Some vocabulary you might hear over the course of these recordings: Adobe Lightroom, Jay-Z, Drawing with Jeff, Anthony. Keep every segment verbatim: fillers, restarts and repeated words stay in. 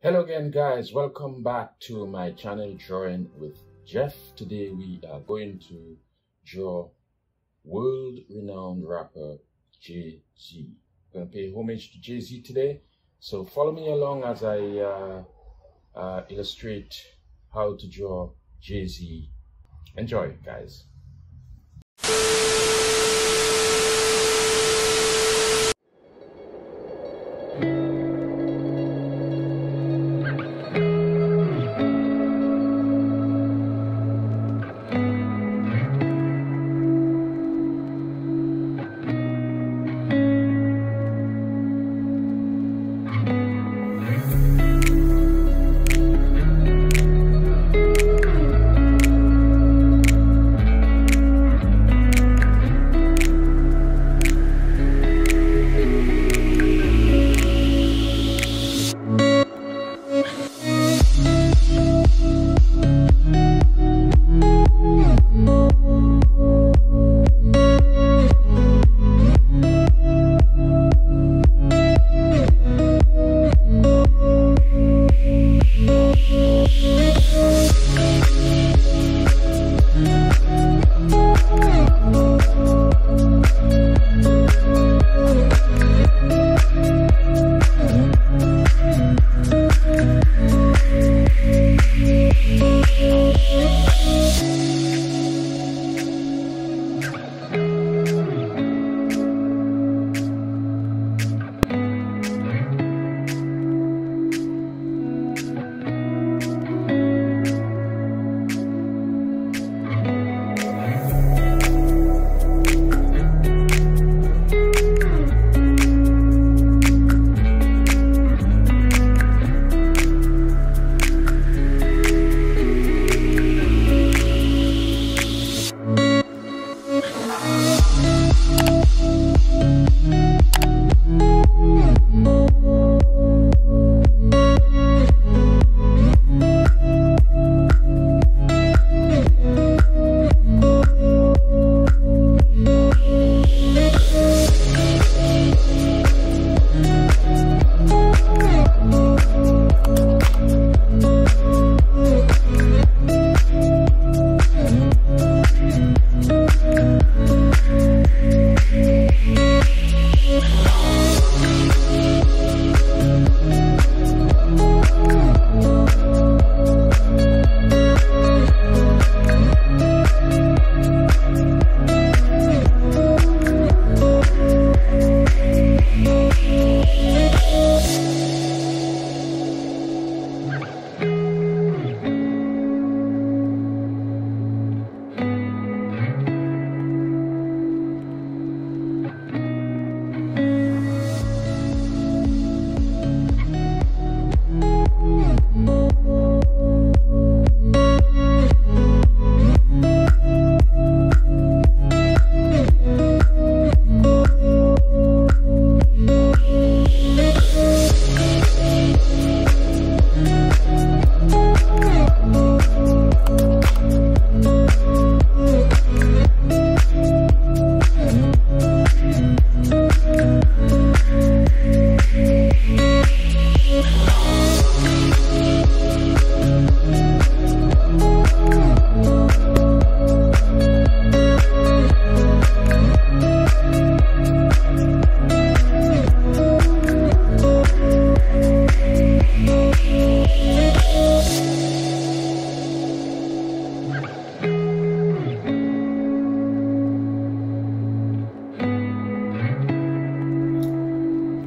Hello again, guys. Welcome back to my channel, Drawing with Jeff. Today we are going to draw world-renowned rapper Jay-Z. I'm going to pay homage to Jay-Z today, so follow me along as I uh, uh, illustrate how to draw Jay-Z. Enjoy, guys.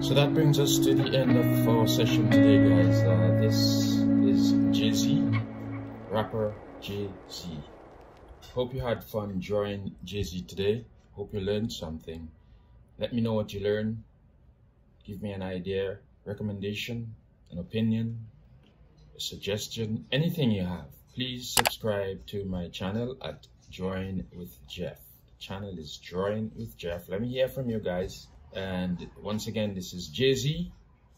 So that brings us to the end of our session today, guys. Uh, this is Jay-Z, rapper Jay-Z. Hope you had fun drawing Jay-Z today. Hope you learned something. Let me know what you learned. Give me an idea, recommendation, an opinion, a suggestion, anything you have. Please subscribe to my channel at Drawing with Jeff. The channel is Drawing with Jeff. Let me hear from you guys. And once again, this is Jay-Z,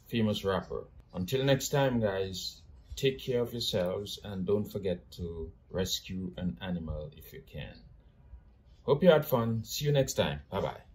famous rapper. Until next time, guys, take care of yourselves and don't forget to rescue an animal if you can. Hope you had fun. See you next time. Bye-bye.